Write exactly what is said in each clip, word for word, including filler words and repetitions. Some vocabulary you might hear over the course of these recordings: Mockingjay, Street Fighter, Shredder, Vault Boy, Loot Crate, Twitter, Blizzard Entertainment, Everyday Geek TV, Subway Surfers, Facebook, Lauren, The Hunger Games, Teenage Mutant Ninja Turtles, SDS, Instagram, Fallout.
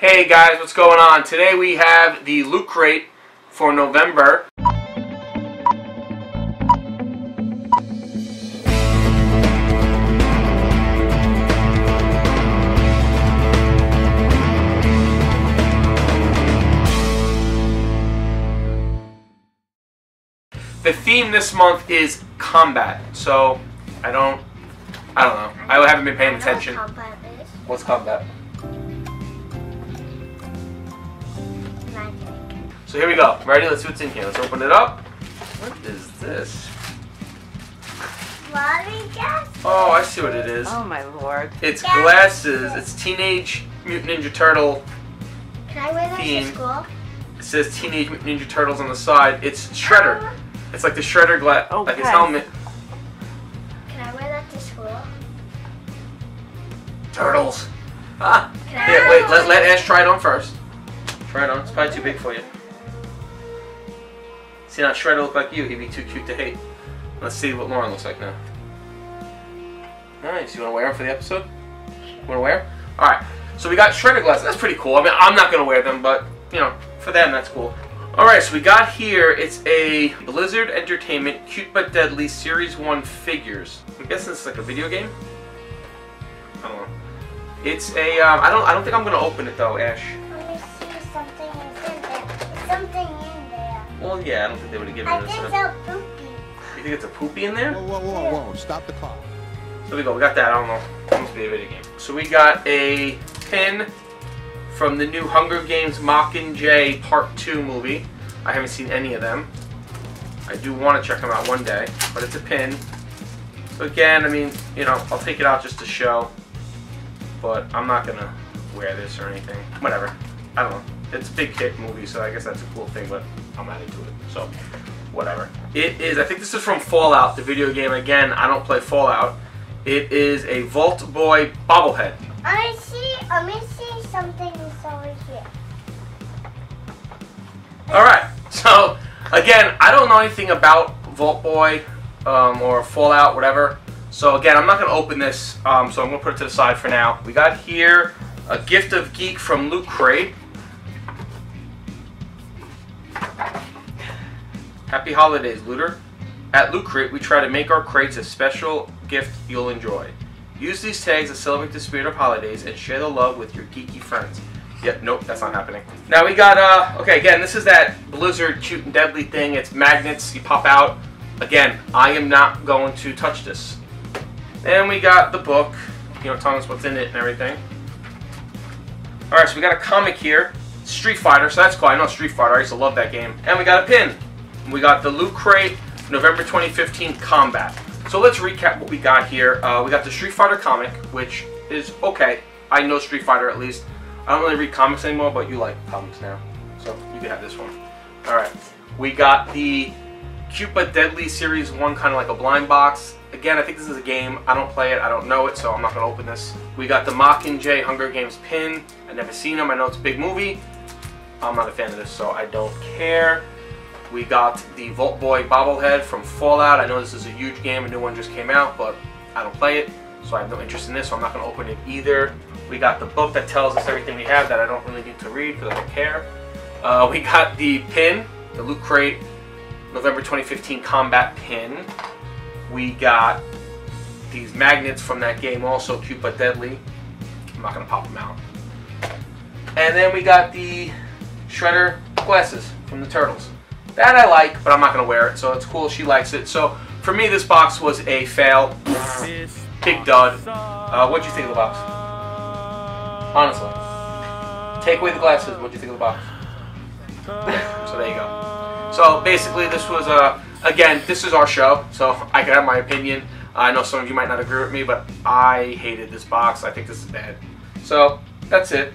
Hey guys, what's going on? Today we have the Loot Crate for November. The theme this month is combat, so I don't, I don't know. I haven't been paying attention. What combat is. What's combat? Magic. So here we go. Ready? Let's see what's in here. Let's open it up. What is this? Lottery glasses. Oh, I see what it is. Oh my lord! It's yeah. glasses. It's Teenage Mutant Ninja Turtle. Can I wear those to school? It says Teenage Mutant Ninja Turtles on the side. It's Shredder. Uh, It's like the Shredder glass, oh, like his yes. helmet. Can I wear that to school? Turtles! Ah! Here, wait, wait let, let Ash try it on first. Try it on, it's probably too big for you. See, now Shredder look like you, he'd be too cute to hate. Let's see what Lauren looks like now. Nice, you wanna wear them for the episode? You wanna wear them? Alright, so we got Shredder glasses, that's pretty cool. I mean, I'm not gonna wear them, but, you know, for them, that's cool. Alright, so we got here, it's a Blizzard Entertainment Cute But Deadly Series one Figures. I'm guessing it's like a video game? I don't know. It's a, um, I don't I don't think I'm going to open it though, Ash. Let me see if something is in there. There's something in there. Well, yeah, I don't think they would have given it this. I think it's a poopy. You think it's a poopy in there? Whoa, whoa, whoa, whoa, whoa. Stop the clock. So we go, we got that, I don't know. It must be a video game. So we got a pin from the new Hunger Games Mockingjay Part two movie. I haven't seen any of them. I do want to check them out one day, but it's a pin. So again, I mean, you know, I'll take it out just to show, but I'm not going to wear this or anything. Whatever. I don't know. It's a big hit movie, so I guess that's a cool thing, but I'm not into it. So, whatever. It is, I think this is from Fallout, the video game. Again, I don't play Fallout. It is a Vault Boy bobblehead. I see, let me see something. Alright, so again, I don't know anything about Vault Boy um, or Fallout, whatever. So again, I'm not going to open this, um, so I'm going to put it to the side for now. We got here a Gift of Geek from Loot Crate. Happy holidays, Looter. At Loot Crate, we try to make our crates a special gift you'll enjoy. Use these tags to celebrate the spirit of holidays and share the love with your geeky friends. Yep, nope, that's not happening. Now we got, uh, okay, again, this is that Blizzard Cute and Deadly thing. It's magnets, you pop out. Again, I am not going to touch this. Then we got the book, you know, telling us what's in it and everything. Alright, so we got a comic here, Street Fighter, so that's cool. I know Street Fighter, I used to love that game. And we got a pin. We got the Loot Crate November twenty fifteen Combat. So let's recap what we got here. Uh, we got the Street Fighter comic, which is okay. I know Street Fighter at least. I don't really read comics anymore, but you like comics now, so you can have this one. Alright, we got the Cute But Deadly Series one, kind of like a blind box. Again, I think this is a game. I don't play it, I don't know it, so I'm not going to open this. We got the Mockingjay Hunger Games pin. I've never seen them. I know it's a big movie. I'm not a fan of this, so I don't care. We got the Vault Boy bobblehead from Fallout. I know this is a huge game. A new one just came out, but I don't play it, so I have no interest in this, so I'm not going to open it either. We got the book that tells us everything we have that I don't really need to read because I don't care. Uh, we got the pin, the Loot Crate November twenty fifteen Combat pin. We got these magnets from that game, also Cute But Deadly. I'm not going to pop them out. And then we got the Shredder glasses from the Turtles. That I like, but I'm not going to wear it, so it's cool. She likes it. So for me, this box was a fail. Big dud. Uh, what'd you think of the box? Honestly. Take away the glasses, what do you think of the box? So there you go. So basically this was, uh, again, this is our show, so I can have my opinion. I know some of you might not agree with me, but I hated this box. I think this is bad. So that's it.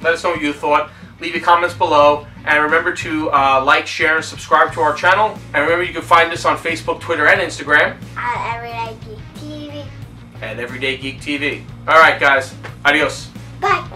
Let us know what you thought. Leave your comments below. And remember to uh, like, share, and subscribe to our channel. And remember you can find us on Facebook, Twitter, and Instagram. At Everyday Geek T V. At Everyday Geek T V. Alright guys. Adios. Bye.